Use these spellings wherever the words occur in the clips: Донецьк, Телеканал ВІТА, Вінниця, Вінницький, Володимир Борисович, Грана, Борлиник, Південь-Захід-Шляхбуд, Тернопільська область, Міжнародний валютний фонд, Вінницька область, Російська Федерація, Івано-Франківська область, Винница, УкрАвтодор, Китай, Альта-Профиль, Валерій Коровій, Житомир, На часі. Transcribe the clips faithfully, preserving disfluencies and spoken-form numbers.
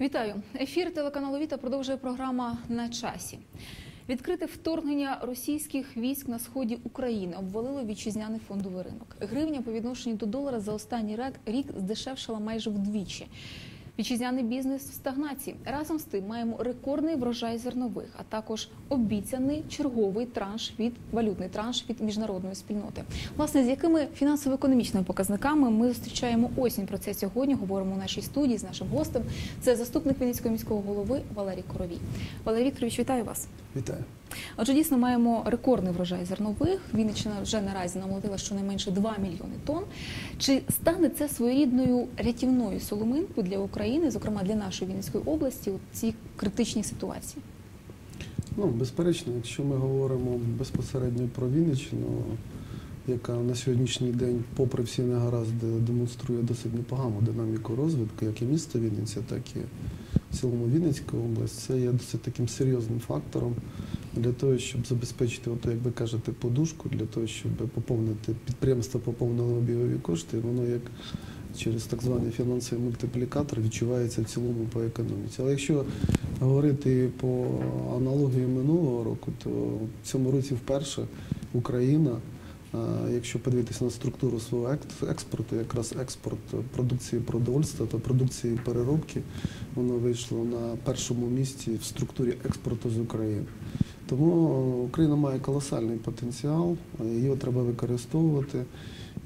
Вітаю! Ефір телеканалу «Віта» продовжує програма «На часі». Відкрите вторгнення російських військ на сході України обвалило вітчизняний фондовий ринок. Гривня по відношенню до долара за останній рік здешевшала майже вдвічі. Вітчизняний бізнес в стагнації. Разом з тим маємо рекордний врожай зернових, а також обіцяний черговий транш від, валютний транш від міжнародної спільноти. Власне, з якими фінансово-економічними показниками ми зустрічаємо осінь? Про це сьогодні говоримо у нашій студії з нашим гостем. Це заступник Вінницького міського голови Валерій Коровій. Валерій Вікторович, вітаю вас. Вітаю. Отже, дійсно, маємо рекордний врожай зернових. Вінниччина вже наразі намолотила щонайменше два мільйони тонн. Чи стане це своєрідною рятівною соломинкою для України, зокрема для нашої Вінницької області, у цій критичній ситуації? Ну, безперечно, якщо ми говоримо безпосередньо про Вінниччину, яка на сьогоднішній день, попри всі негаразди, демонструє досить непогану динаміку розвитку, як і місто Вінниця, так і в цілому Вінницька область, це є досить таким серйозним фактором для того, щоб забезпечити, от, як ви кажете, подушку, для того, щоб поповнити підприємство, поповнило обігові кошти, воно як через так званий фінансовий мультиплікатор відчувається в цілому по економіці. Але якщо говорити по аналогії минулого року, то в цьому році вперше Україна, якщо подивитися на структуру свого експорту, якраз експорт продукції продовольства та продукції переробки, воно вийшло на першому місці в структурі експорту з України. Тому Україна має колосальний потенціал, його треба використовувати.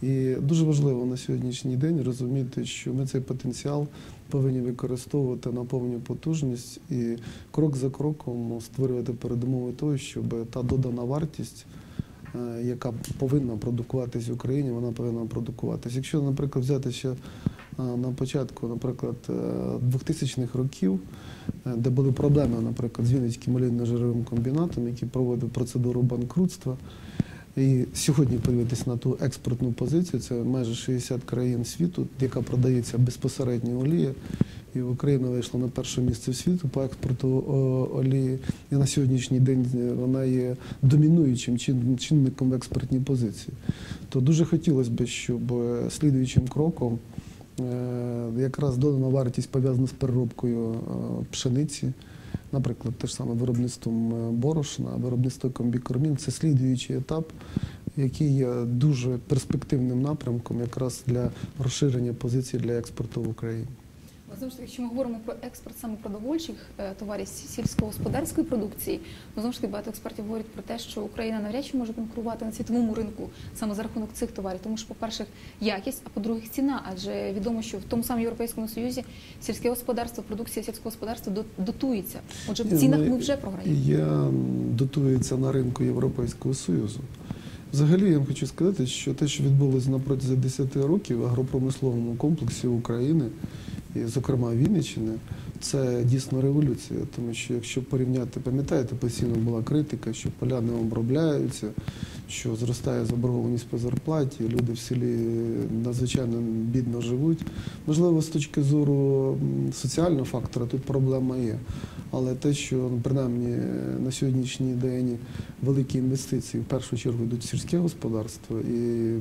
І дуже важливо на сьогоднішній день розуміти, що ми цей потенціал повинні використовувати на повну потужність і крок за кроком створювати передумови того, щоб та додана вартість, яка повинна продукуватись в Україні, вона повинна продукуватись. Якщо, наприклад, взяти ще на початку, наприклад, двохтисячних років, де були проблеми, наприклад, з Вінницьким олійно-жировим комбінатом, який проводив процедуру банкрутства, і сьогодні подивитися на ту експортну позицію, це майже шістдесят країн світу, яка продається безпосередньо олія, і Україна вийшла на перше місце світу по експорту олії, і на сьогоднішній день вона є домінуючим чинником в експортній позиції. То дуже хотілося б, щоб слідуючим кроком якраз додана вартість пов'язана з переробкою пшениці, наприклад, те ж саме виробництвом борошна, виробництво комбікормін – це слідуючий етап, який є дуже перспективним напрямком якраз для розширення позицій для експорту в Україні. Знову ж таки, якщо ми говоримо про експорт саме продовольчих товарів сільськогосподарської продукції, знову ж таки, багато експертів говорять про те, що Україна навряд чи може конкурувати на світовому ринку саме за рахунок цих товарів, тому що, по-перше, якість, а по-друге, ціна, адже відомо, що в тому самому Європейському Союзі сільське господарство, продукція сільського господарства дотується. Отже, в цінах ми вже програємо. Я дотується на ринку Європейського Союзу. Взагалі, я вам хочу сказати, що те, що відбулося на протязі десяти років в агропромисловому комплексі України, і, зокрема, Вінниччини, це дійсно революція, тому що, якщо порівняти, пам'ятаєте, постійно була критика, що поля не обробляються, що зростає заборгованість по зарплаті, люди в селі надзвичайно бідно живуть. Можливо, з точки зору соціального фактора тут проблема є, але те, що, принаймні, на сьогоднішній день великі інвестиції в першу чергу йдуть в сільське господарство, і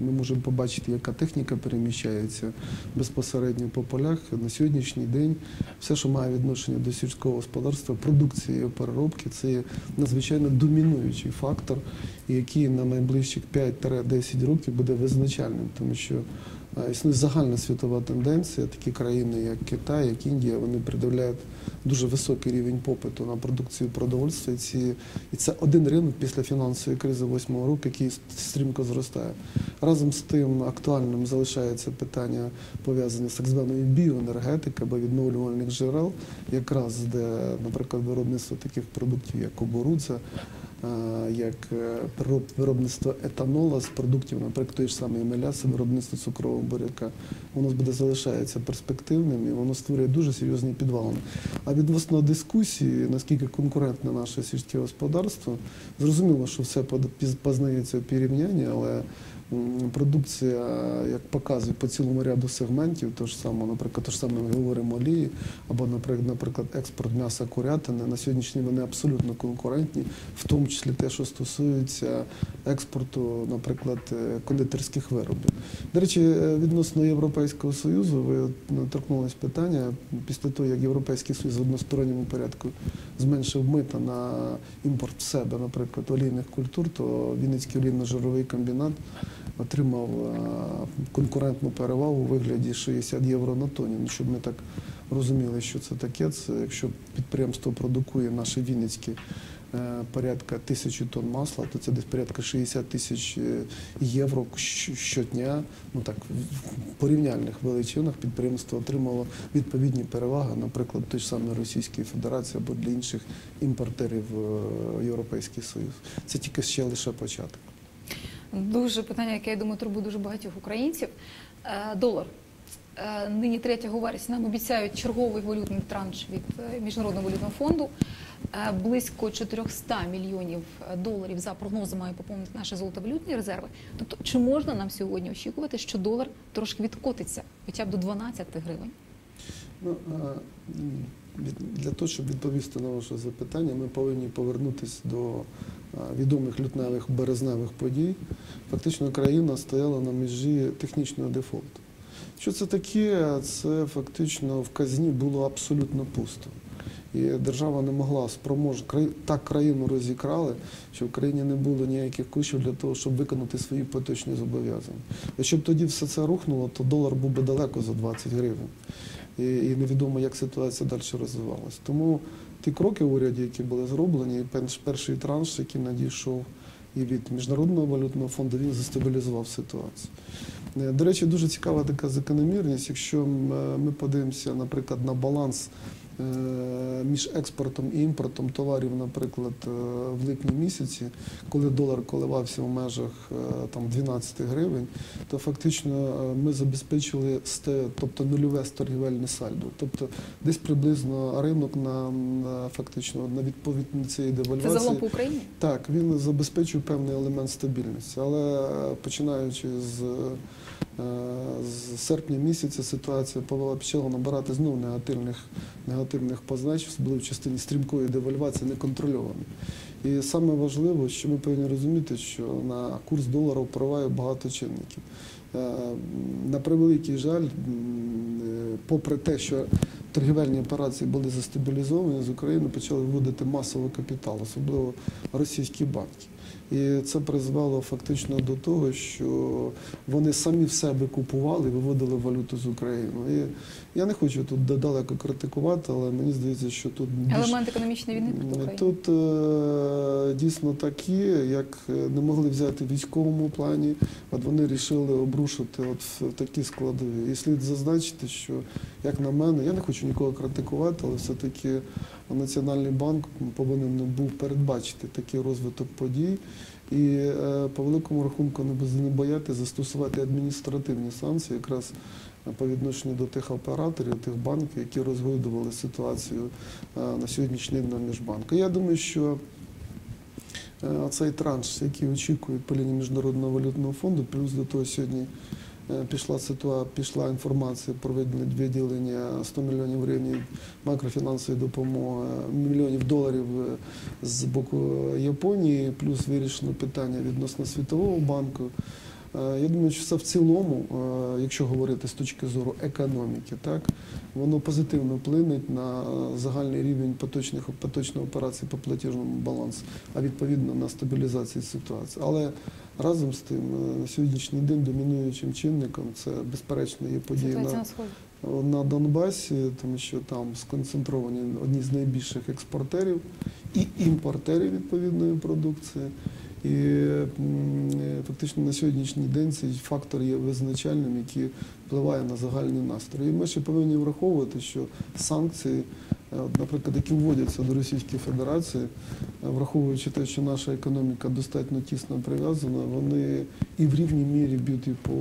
ми можемо побачити, яка техніка переміщається безпосередньо по полях. На сьогоднішній день все, що має відношення до сільського господарства, продукції і переробки, це надзвичайно домінуючий фактор, який на найближчих п'ять-десять років буде визначальним, тому що існує загальна світова тенденція, такі країни, як Китай, як Індія, вони придивляють дуже високий рівень попиту на продукцію продовольства, і це один ринок після фінансової кризи дві тисячі восьмого року, який стрімко зростає. Разом з тим актуальним залишається питання, пов'язане з так званою біоенергетикою або відновлювальних джерел, якраз де, наприклад, виробництво таких продуктів, як кукурудза, як виробництво етанола з продуктів, наприклад, тої ж самої меляси, виробництво цукрового буряка. Воно буде залишається перспективним і воно створює дуже серйозні підвалини. А відносно дискусії, наскільки конкурентне наше сільське господарство, зрозуміло, що все познається в порівнянні, але продукція, як показує, по цілому ряду сегментів, то ж саме, наприклад, то ж саме ми говоримо олії, або, наприклад, експорт м'яса курятини, на сьогоднішній вони абсолютно конкурентні, в тому числі те, що стосується експорту, наприклад, кондитерських виробів. До речі, відносно Європейського Союзу, ви торкнулись питання, після того, як Європейський Союз в односторонньому порядку зменшив мита на імпорт в себе, наприклад, олійних культур, то Вінницький олійно-жировий комбінат отримав конкурентну перевагу у вигляді шістдесят євро на тонні. Ну, щоб ми так розуміли, що це таке, це якщо підприємство продукує наше вінницьке порядка тисячі тонн масла, то це десь порядка шістдесят тисяч євро щодня, ну так, в порівняльних величинах підприємство отримало відповідні переваги, наприклад, той ж самий Російської Федерації або для інших імпортерів Європейський Союз. Це тільки ще лише початок. Дуже питання, яке, я думаю, турбує дуже багатьох українців. Долар. Нині третього вересня нам обіцяють черговий валютний транш від Міжнародного валютного фонду. Близько чотириста мільйонів доларів за прогнозом має поповнити наші золотовалютні резерви. Тобто, чи можна нам сьогодні очікувати, що долар трошки відкотиться, хоча б до дванадцяти гривень? Ну, для того, щоб відповісти на ваше запитання, ми повинні повернутися до відомих лютневих, березневих подій. Фактично, країна стояла на межі технічного дефолту. Що це таке? Це фактично в казні було абсолютно пусто. І держава не могла спроможити, так країну розікрали, що в країні не було ніяких коштів для того, щоб виконати свої поточні зобов'язання. Якщо б тоді все це рухнуло, то долар був би далеко за двадцять гривень. І невідомо, як ситуація далі розвивалася. Тому ті кроки в уряді, які були зроблені, перший транш, який надійшов і від Міжнародного валютного фонду, він застабілізував ситуацію. До речі, дуже цікава така закономірність. Якщо ми подивимося, наприклад, на баланс між експортом і імпортом товарів, наприклад, в липні місяці, коли долар коливався в межах там, дванадцяти гривень, то фактично ми забезпечили тобто, нульове торгівельне сальдо. Тобто десь приблизно ринок на, на, фактично, на відповідь цієї девальвації. Це загалом по Україні? Так, він забезпечив певний елемент стабільності. Але починаючи з... З серпня місяця ситуація почала набирати знову негативних, негативних позначень, особливо в частині стрімкої девальвації, неконтрольованої. І саме важливо, що ми повинні розуміти, що на курс долара впливає багато чинників. На превеликий жаль, попри те, що торгівельні операції були застабілізовані, з України почали виводити масовий капітал, особливо російські банки. І це призвело фактично до того, що вони самі в себе купували і виводили валюту з України. І я не хочу тут далеко критикувати, але мені здається, що тут... Елемент економічної війни проти України. Тут е дійсно такі, як не могли взяти в військовому плані, от вони вирішили обрушити от такі складові. І слід зазначити, що, як на мене, я не хочу нікого критикувати, але все-таки Національний банк повинен був передбачити такий розвиток подій і по великому рахунку не бояти застосувати адміністративні санкції якраз по відношенню до тих операторів, тих банків, які розгойдували ситуацію на сьогоднішній день на Міжбанку. Я думаю, що цей транш, який очікують по лінії Міжнародного валютного фонду, плюс до того сьогодні Пішла, ситуа... пішла інформація про виділення ста мільйонів гривень макрофінансової допомоги, мільйонів доларів з боку Японії, плюс вирішено питання відносно Світового банку. Я думаю, що це в цілому, якщо говорити з точки зору економіки, так, воно позитивно вплине на загальний рівень поточних, поточних операцій по платіжному балансу, а відповідно на стабілізацію ситуації. Але разом з тим, на сьогоднішній день домінуючим чинником це, безперечно, є події на, на Донбасі, тому що там сконцентровані одні з найбільших експортерів і імпортерів відповідної продукції. І фактично на сьогоднішній день цей фактор є визначальним, який впливає на загальні настрої. І ми ще повинні враховувати, що санкції наприклад, які вводяться до Російської Федерації, враховуючи те, що наша економіка достатньо тісно прив'язана, вони і в рівній мірі б'ють по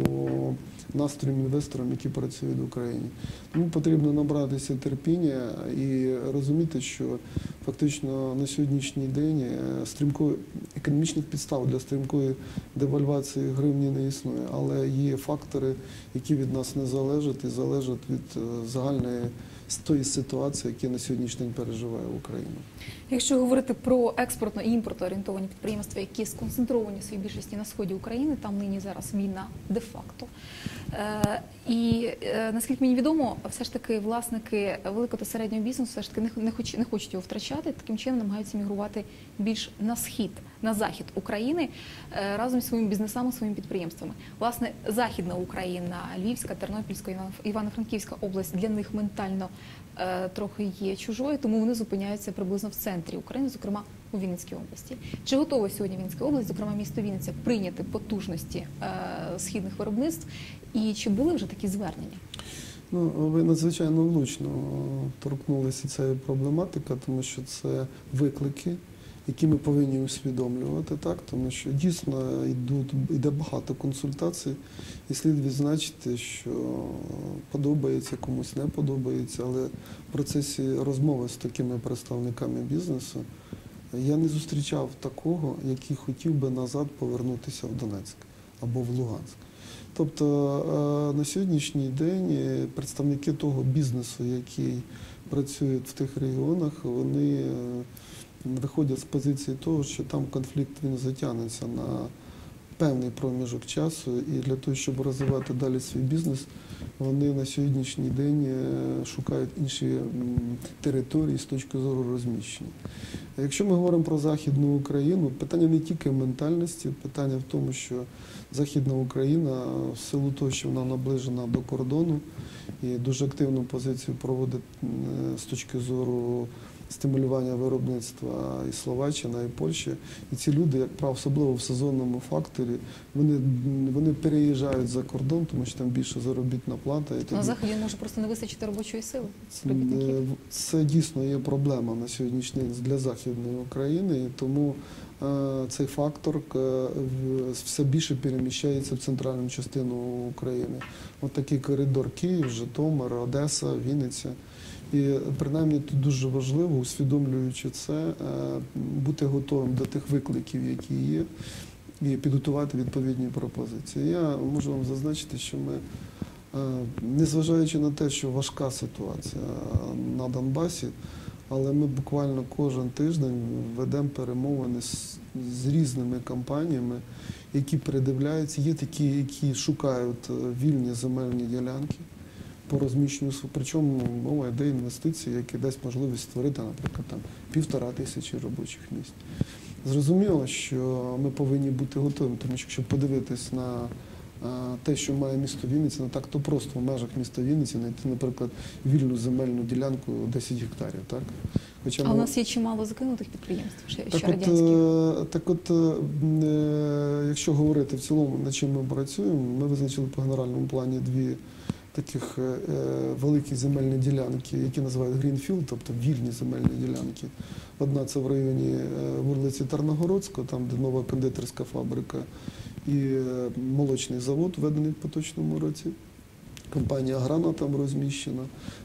настроям інвесторам, які працюють в Україні. Тому потрібно набратися терпіння і розуміти, що фактично на сьогоднішній день економічних підстав для стрімкої девальвації гривні не існує, але є фактори, які від нас не залежать і залежать від загальної тої ситуації, яку на сьогоднішній день переживає Україна. Якщо говорити про експортно і імпортоорієнтовані підприємства, які сконцентровані в своїй більшості на сході України, там нині зараз війна де-факто. І, наскільки мені відомо, все ж таки власники великого та середнього бізнесу все ж таки не хочуть його втрачати, таким чином намагаються мігрувати більш на схід, на захід України разом зі своїми бізнесами, своїми підприємствами. Власне, Західна Україна, Львівська, Тернопільська, Івано-Франківська область для них ментально трохи є чужою, тому вони зупиняються приблизно в центрі України, зокрема у Вінницькій області. Чи готова сьогодні Вінницька область, зокрема місто Вінниця, прийняти потужності східних виробництв? І чи були вже такі звернення? Ну, ви надзвичайно влучно торкнулися цієї проблематики, тому що це виклики, які ми повинні усвідомлювати, так? Тому що дійсно йдуть, йде багато консультацій, і слід відзначити, що подобається, комусь не подобається, але в процесі розмови з такими представниками бізнесу я не зустрічав такого, який хотів би назад повернутися в Донецьк або в Луганськ. Тобто на сьогоднішній день представники того бізнесу, який працює в тих регіонах, вони виходять з позиції того, що там конфлікт він затягнеться на певний проміжок часу, і для того, щоб розвивати далі свій бізнес, вони на сьогоднішній день шукають інші території з точки зору розміщення. Якщо ми говоримо про Західну Україну, питання не тільки ментальності, питання в тому, що Західна Україна, в силу того, що вона наближена до кордону, і дуже активну позицію проводить з точки зору стимулювання виробництва і Словаччина, і Польща. І ці люди, як правило, особливо в сезонному факторі, вони, вони переїжджають за кордон, тому що там більше заробітна плата. І на Заході може просто не вистачити робочої сили? Це дійсно є проблема на сьогоднішній день для Західної України, і тому цей фактор все більше переміщається в центральну частину України. Ось такий коридор: Київ, Житомир, Одеса, Вінниця. І, принаймні, тут дуже важливо, усвідомлюючи це, бути готовим до тих викликів, які є, і підготувати відповідні пропозиції. Я можу вам зазначити, що ми, незважаючи на те, що важка ситуація на Донбасі, але ми буквально кожен тиждень ведемо перемовини з, з різними компаніями, які передивляються. Є такі, які шукають вільні земельні ділянки по розміщенню, причому мова йде інвестиції, які дасть можливість створити, наприклад, там півтора тисячі робочих місць. Зрозуміло, що ми повинні бути готові, тому що якщо подивитись на те, що має місто Вінниця, не так то просто в межах міста Вінниці знайти, наприклад, вільну земельну ділянку десять гектарів. Так? Хоча а ми... у нас є чимало закинутих підприємств, ще так ще радянських. Так от, якщо говорити в цілому, над чим ми працюємо, ми визначили по генеральному плані дві таких е, великі земельні ділянки, які називають грінфілд, тобто вільні земельні ділянки. Одна це в районі е, вулиці Тарногородського, там де нова кондитерська фабрика і е, молочний завод, введений в поточному році. Компанія Грана там розміщена.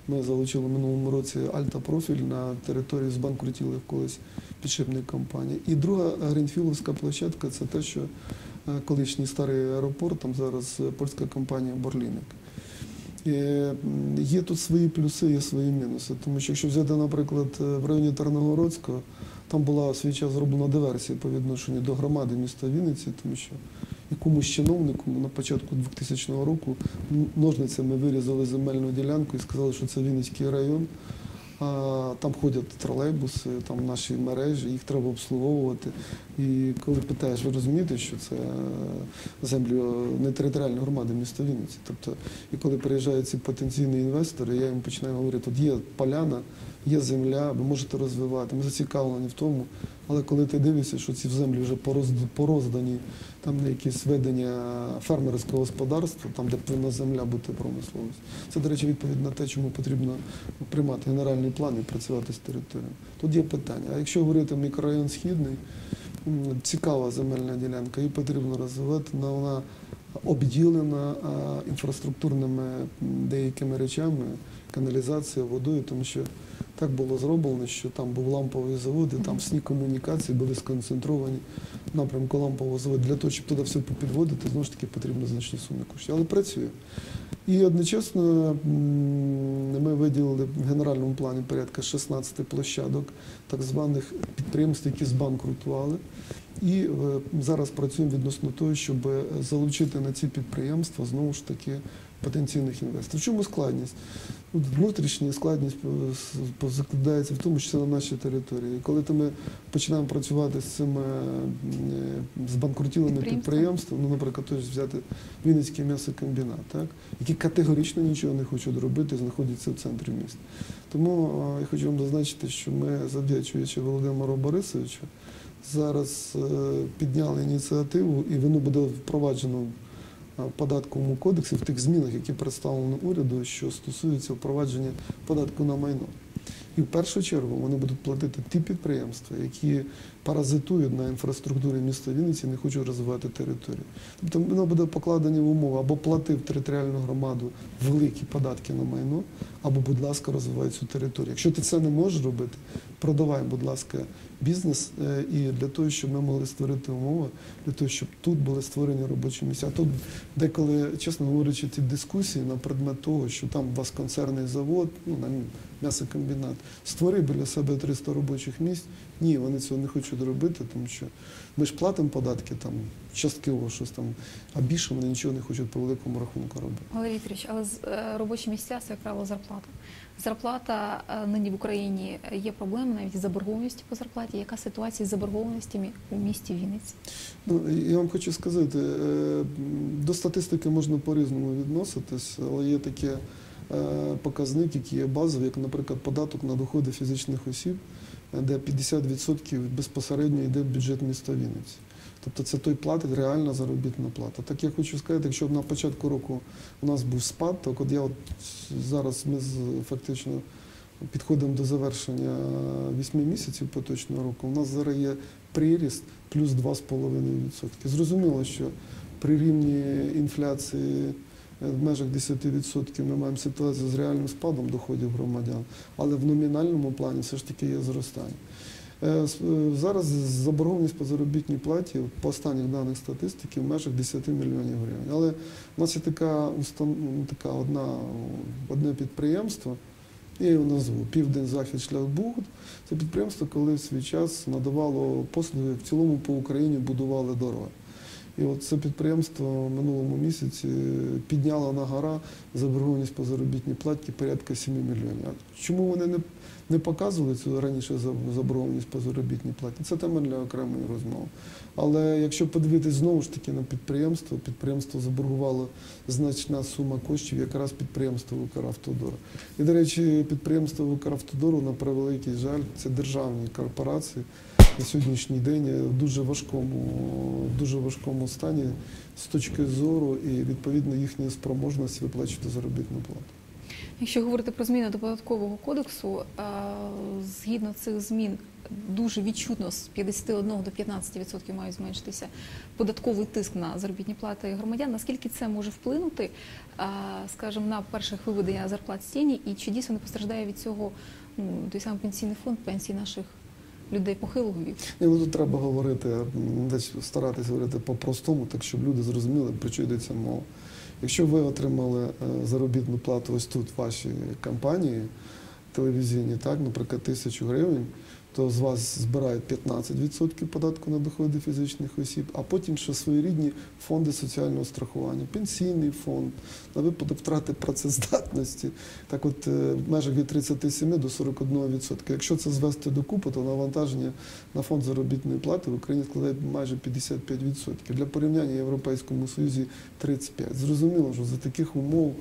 Ми залучили в минулому році Альта-Профиль на території збанкрутілих колись підшипних компаній. І друга грінфілдовська площадка – це те, що е, колишній старий аеропорт, там зараз польська компанія «Борлиник». Є тут свої плюси, є свої мінуси, тому що якщо взяти, наприклад, в районі Тарногородського, там була свій час зроблена диверсія по відношенню до громади міста Вінниці, тому що якомусь чиновнику на початку двохтисячного року ножницями вирізали земельну ділянку і сказали, що це Вінницький район, там ходять тролейбуси, там наші мережі, їх треба обслуговувати. І коли питаєш, ви розумієте, що це землі не територіальної громади міста Вінниці. Тобто, і коли приїжджають ці потенційні інвестори, я їм починаю говорити, от є поляна, є земля, ви можете розвивати, ми зацікавлені в тому. Але коли ти дивишся, що ці землі вже пороздані, там на якісь ведення фермерського господарства, там де повинна земля бути промисловість. Це, до речі, відповідь на те, чому потрібно приймати генеральний план і працювати з територією. Тут є питання. А якщо говорити мікрорайон Східний, цікава земельна ділянка, її потрібно розвивати, вона обділена інфраструктурними деякими речами, каналізацією, водою, тому що так було зроблено, що там був ламповий завод, і там всі комунікації були сконцентровані в напрямку лампового заводу. Для того, щоб туди все попідводити, знову ж таки потрібно значні суми коштів. Але працює. І одночасно ми виділили в генеральному плані порядка шістнадцять площадок так званих підприємств, які збанкрутували. І зараз працюємо відносно того, щоб залучити на ці підприємства, знову ж таки, потенційних інвесторів. В чому складність? Внутрішня складність закладається в тому, що це на нашій території. Коли ми починаємо працювати з цими збанкрутілими підприємствами, ну, наприклад, взяти Вінницький мясокомбинат, так, який категорично нічого не хочуть робити, знаходяться в центрі міста. Тому я хочу вам зазначити, що ми, завдячуючи Володимиру Борисовичу, зараз підняли ініціативу, і воно буде впроваджено в податковому кодексі, в тих змінах, які представлені уряду, що стосуються впровадження податку на майно. І в першу чергу вони будуть платити ті підприємства, які паразитують на інфраструктурі міста Вінниці і не хочуть розвивати територію. Тобто воно буде покладені в умови, або плати в територіальну громаду великі податки на майно, або, будь ласка, розвивай цю територію. Якщо ти це не можеш робити, продавай, будь ласка, бізнес, і для того, щоб ми могли створити умови, для того, щоб тут були створені робочі місця. Тут деколи, чесно говорячи, ці дискусії на предмет того, що там у вас концерний завод, ну, м'ясокомбінат, створи біля себе триста робочих місць. Ні, вони цього не хочуть робити, тому що ми ж платимо податки, там, частково щось там, а більше вони нічого не хочуть по великому рахунку робити. Валерій Вікторович, але робочі місця – це, як правило, зарплата. Зарплата нині в Україні є проблеми навіть із заборгованістю по зарплаті. Яка ситуація з заборгованістями у місті Вінниці? Ну, я вам хочу сказати, до статистики можна по-різному відноситись, але є такі показник, який є базовий, як, наприклад, податок на доходи фізичних осіб, де п'ятдесят відсотків безпосередньо йде в бюджет міста Вінниці. Тобто це той платить, реальна заробітна плата. Так я хочу сказати, якщо на початку року у нас був спад, так от я от зараз ми фактично підходимо до завершення вісьми місяців поточного року, у нас зараз є приріст плюс два з половиною відсотки. Зрозуміло, що при рівні інфляції в межах десяти відсотків ми маємо ситуацію з реальним спадом доходів громадян, але в номінальному плані все ж таки є зростання. Зараз заборгованість по заробітній платі, по останніх даних статистики, в межах десяти мільйонів гривень. Але в нас є така, така одна, одне підприємство, я його назву, «Південь-Захід-Шляхбуд». Це підприємство, коли в свій час надавало послуги, в цілому по Україні будували дороги. І от це підприємство в минулому місяці підняло на гора заборгованість по заробітній платі порядка семи мільйонів. Чому вони не, не показували цю раніше заборгованість по заробітній платі? Це тема для окремої розмови. Але якщо подивитись знову ж таки на підприємство, підприємство заборгувало значна сума коштів якраз підприємство УкрАвтодора. І, до речі, підприємство УкрАвтодору, на превеликий жаль, це державні корпорації, на сьогоднішній день в дуже важкому, дуже важкому стані з точки зору і, відповідно, їхньої спроможності виплачувати заробітну плату. Якщо говорити про зміни до податкового кодексу, згідно цих змін дуже відчутно з п'ятдесяти одного до п'ятнадцяти відсотків має зменшитися податковий тиск на заробітні плати громадян. Наскільки це може вплинути, скажімо, на перших виведення зарплат з тіні, і чи дійсно не постраждає від цього ну, той самий пенсійний фонд, пенсії наших людей похилого віку? Тут треба говорити, старатися говорити по-простому, так щоб люди зрозуміли, про що йдеться мова. Якщо ви отримали заробітну плату ось тут в вашій компанії телевізійній, так, наприклад, тисячу гривень, то з вас збирають п'ятнадцять відсотків податку на доходи фізичних осіб, а потім ще своєрідні фонди соціального страхування, пенсійний фонд, на випадок втрати працездатності, так от в межах від тридцяти семи до сорока одного відсотка. Якщо це звести докупи, то навантаження на фонд заробітної плати в Україні складає майже п'ятдесят п'ять відсотків. Для порівняння в Європейському Союзі тридцять п'ять відсотків. Зрозуміло, що за таких умов,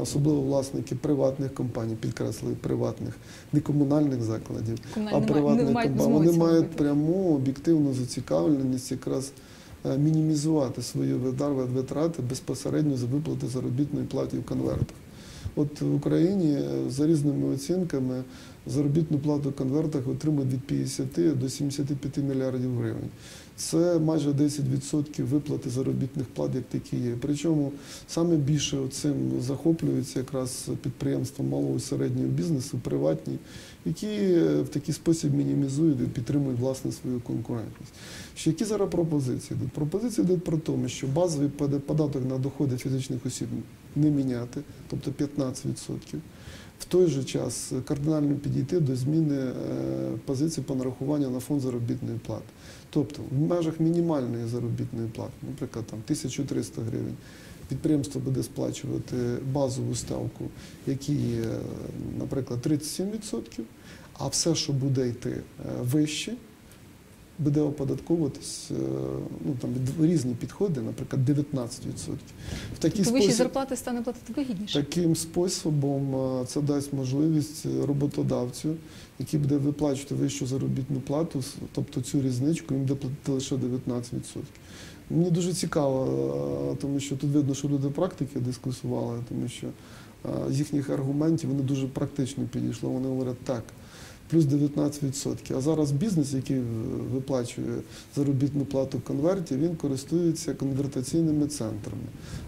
особливо власники приватних компаній, підкреслили приватних, не комунальних закладів, а приватних компаній, вони мають пряму об'єктивну зацікавленість якраз мінімізувати свої витрати безпосередньо за виплати заробітної плати в конвертах. От в Україні за різними оцінками заробітну плату в конвертах отримують від п'ятдесяти до сімдесяти п'яти мільярдів гривень. Це майже десять відсотків виплати заробітних плат, як такі є. Причому саме більше цим захоплюються якраз підприємства малого і середнього бізнесу, приватні, які в такий спосіб мінімізують і підтримують власне свою конкурентність. Які зараз пропозиції йдуть? Пропозиції йдуть про те, що базовий податок на доходи фізичних осіб не міняти, тобто п'ятнадцять відсотків. В той же час кардинально підійти до зміни позиції по нарахуванню на фонд заробітної плати. Тобто в межах мінімальної заробітної плати, наприклад, тисячу триста гривень, підприємство буде сплачувати базову ставку, яка є, наприклад, тридцять сім відсотків, а все, що буде йти вище, буде оподатковуватись, ну, там, різні підходи, наприклад, дев'ятнадцять відсотків. Тобто вищі зарплати стане платити вигідніше? Таким способом це дасть можливість роботодавцю, який буде виплачувати вищу заробітну плату, тобто цю різничку, їм буде платити лише дев'ятнадцять відсотків. Мені дуже цікаво, тому що тут видно, що люди практики дискусували, тому що з їхніх аргументів вони дуже практично підійшли, вони говорять так, плюс дев'ятнадцять відсотків. А зараз бізнес, який виплачує заробітну плату в конверті, він користується конвертаційними центрами.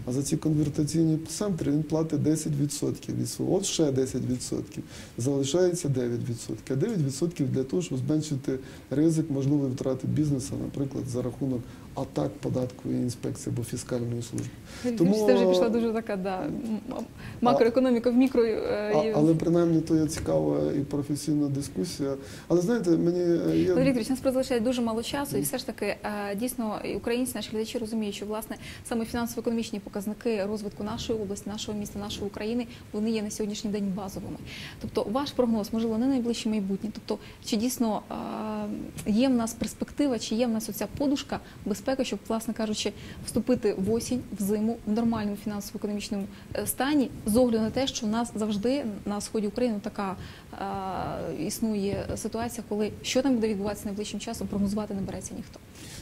А за ці конвертаційні центри він платить десять відсотків від свого. От ще десять відсотків. Залишається дев'ять відсотків. А дев'ять відсотків для того, щоб зменшити ризик можливої втрати бізнесу, наприклад, за рахунок атак податкової інспекції або фіскальної служби. Тому це вже пішла дуже така, да, макроекономіка в мікро. Але принаймні то є цікава і професійна дискусія. Але знаєте, мені... Валерій Коровій, нас залишає дуже мало часу, і все ж таки дійсно українці, наші глядачі розуміють, що власне саме фінансово-економічні показники розвитку нашої області, нашого міста, нашої України, вони є на сьогоднішній день базовими. Тобто ваш прогноз, можливо, не найближче майбутнє. Тобто, чи дійсно є в нас перспектива, чи є в нас оця подушка безпеки, щоб, власне кажучи, вступити в осінь, в зиму, в нормальному фінансово-економічному стані, з огляду на те, що в нас завжди на сході України така існує ситуація, коли що там буде відбуватися найближчим часом, прогнозувати не береться ніхто.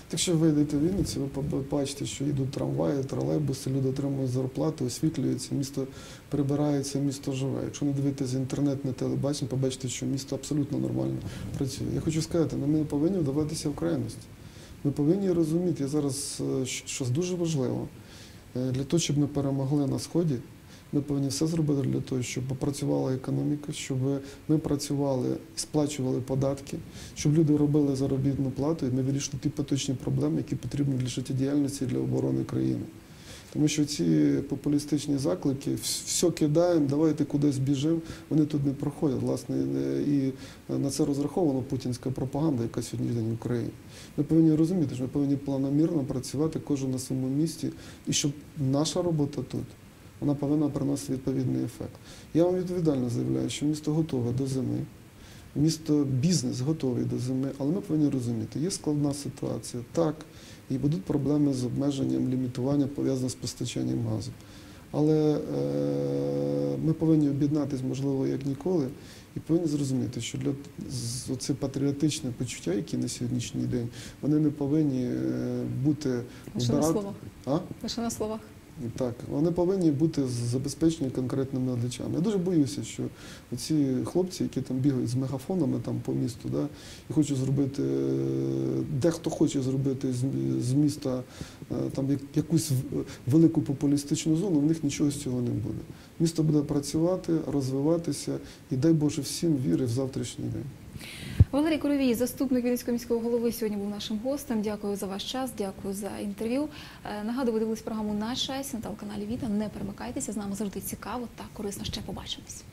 Так що ви йдете в Вінницю, ви бачите, що йдуть трамваї, тролейбуси, люди отримують зарплату, освітлюється, місто прибирається, місто живе. Якщо не дивитися інтернет, на телебачення, побачите, що місто абсолютно нормально працює. Я хочу сказати, ми не повинні вдаватися в крайності. Ми повинні розуміти, зараз щось дуже важливо, для того, щоб ми перемогли на Сході, ми повинні все зробити для того, щоб працювала економіка, щоб ми працювали, сплачували податки, щоб люди робили заробітну плату і ми вирішили ті поточні проблеми, які потрібні для життєдіяльності і для оборони країни. Тому що ці популістичні заклики, все кидаємо, давайте кудись біжимо, вони тут не проходять. Власне, і на це розрахована путінська пропаганда, яка сьогодні в Україні. Ми повинні розуміти, що ми повинні планомірно працювати кожен на своєму місці, і щоб наша робота тут, вона повинна приносити відповідний ефект. Я вам відповідально заявляю, що місто готове до зими. Місто, бізнес готовий до зими, але ми повинні розуміти, є складна ситуація, так, і будуть проблеми з обмеженням лімітування, пов'язане з постачанням газу. Але е, ми повинні об'єднатись, можливо, як ніколи, і повинні зрозуміти, що для оце патріотичне почуття, яке на сьогоднішній день, вони не повинні бути... Лише на словах. А? Лише на словах. Так, вони повинні бути забезпечені конкретними речами. Я дуже боюся, що ці хлопці, які там бігають з мегафонами там по місту, да, і хочуть зробити, дехто хоче зробити з міста там якусь велику популістичну зону, в них нічого з цього не буде. Місто буде працювати, розвиватися і дай Боже всім віри в завтрашній день. Валерій Коровій, заступник Вінницького міського голови, сьогодні був нашим гостем. Дякую за ваш час, дякую за інтерв'ю. Нагадую, ви дивились програму «На часі» на телеканалі Віта. Не перемикайтеся, з нами завжди цікаво та корисно. Ще побачимось.